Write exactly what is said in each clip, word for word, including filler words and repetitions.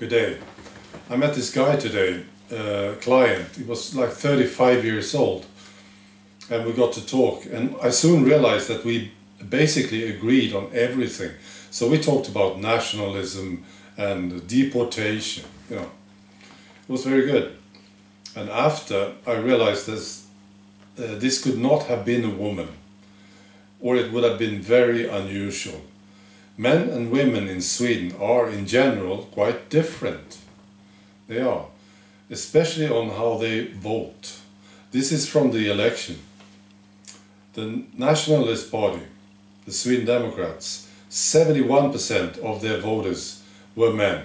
Good day. I met this guy today, a uh, client. He was like thirty-five years old, and we got to talk, and I soon realized that we basically agreed on everything. So we talked about nationalism and deportation, you know. It was very good. And after, I realized this, uh, this could not have been a woman, or it would have been very unusual. Men and women in Sweden are, in general, quite different. They are, especially on how they vote. This is from the election. The Nationalist Party, the Sweden Democrats, seventy-one percent of their voters were men,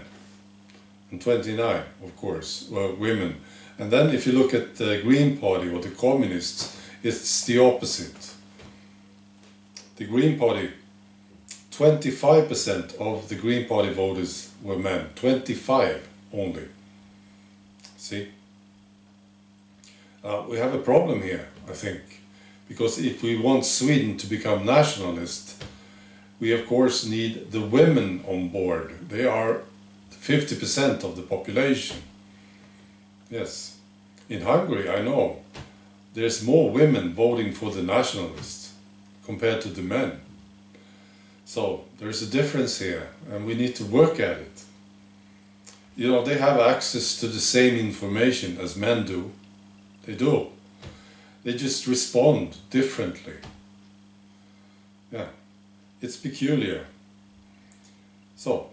and twenty-nine, of course, were women. And then if you look at the Green Party or the Communists, it's the opposite. The Green Party, twenty-five percent of the Green Party voters were men, twenty-five only. See? Uh, we have a problem here, I think, because if we want Sweden to become nationalist, we of course need the women on board. They are fifty percent of the population. Yes. In Hungary, I know, there's more women voting for the nationalists compared to the men. So there's a difference here, and we need to work at it. You know, they have access to the same information as men do. They do. They just respond differently. Yeah, it's peculiar. So,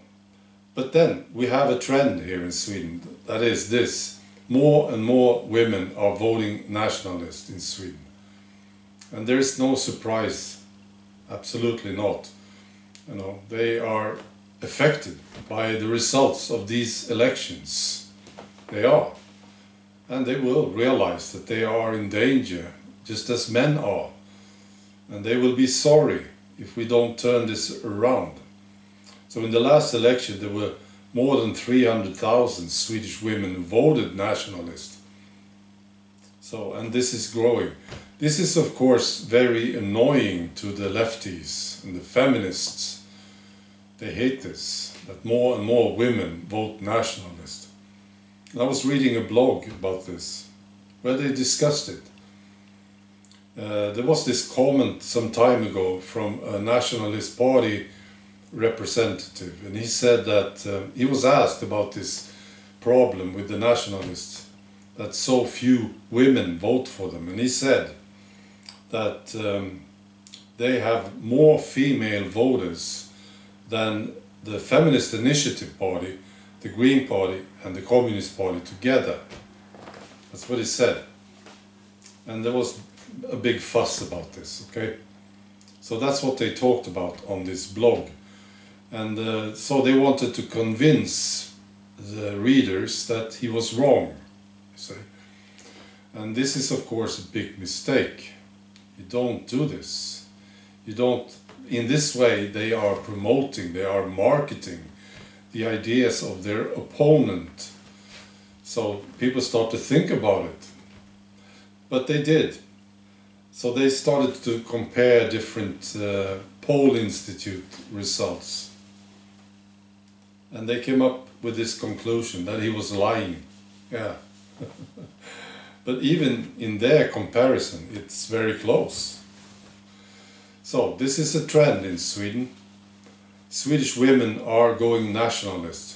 but then we have a trend here in Sweden, that is this. More and more women are voting nationalist in Sweden. And there is no surprise, absolutely not. You know, they are affected by the results of these elections. They are. And they will realize that they are in danger, just as men are. And they will be sorry if we don't turn this around. So in the last election there were more than three hundred thousand Swedish women who voted nationalist. So, and this is growing. This is of course very annoying to the lefties and the feminists. They hate this, that more and more women vote nationalist. And I was reading a blog about this, where they discussed it. Uh, there was this comment some time ago from a Nationalist Party representative, and he said that uh, he was asked about this problem with the nationalists, that so few women vote for them, and he said that um, they have more female voters than the Feminist Initiative Party, the Green Party and the Communist Party together. That's what he said. And there was a big fuss about this, okay? So that's what they talked about on this blog. And uh, so they wanted to convince the readers that he was wrong, you see. And this is of course a big mistake. You don't do this. You don't. In this way they are promoting, they are marketing the ideas of their opponent. So people start to think about it. But they did. So they started to compare different uh, poll institute results. And they came up with this conclusion that he was lying. Yeah. But even in their comparison, it's very close. So, this is a trend in Sweden. Swedish women are going nationalist.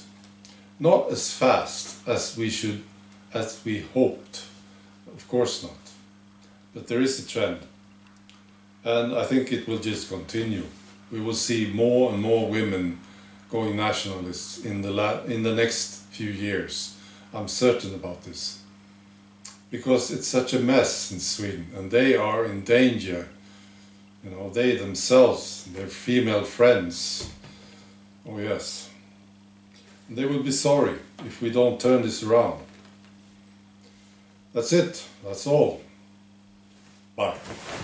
Not as fast as we should, as we hoped. Of course not. But there is a trend. And I think it will just continue. We will see more and more women going nationalists in the, la in the next few years. I'm certain about this. Because it's such a mess in Sweden and they are in danger. You know, they themselves, their female friends, oh yes, they will be sorry if we don't turn this around. That's it, that's all. Bye.